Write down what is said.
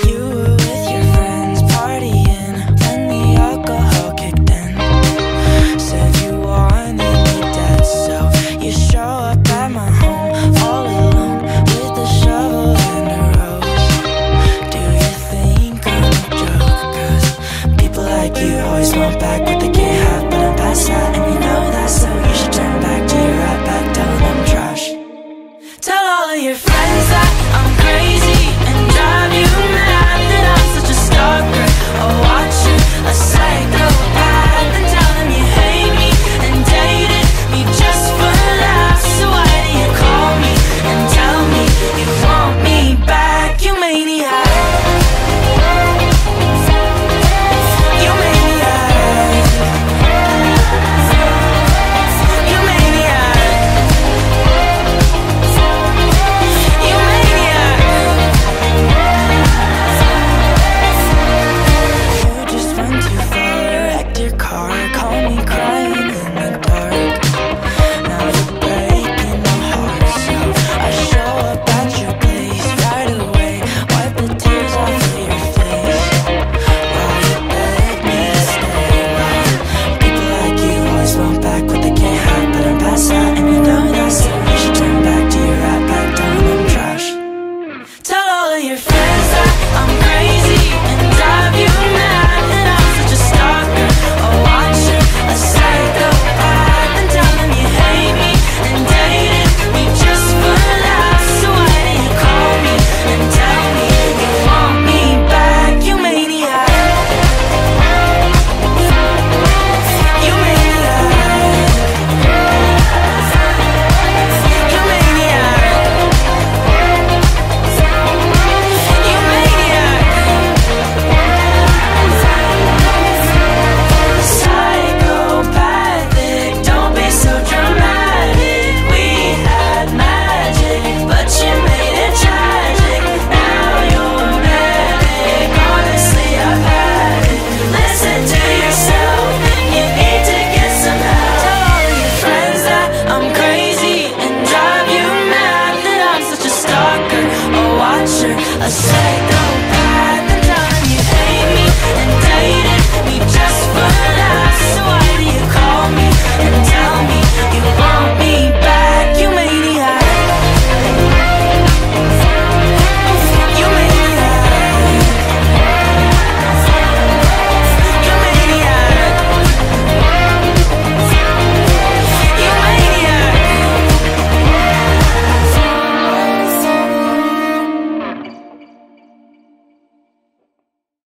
I say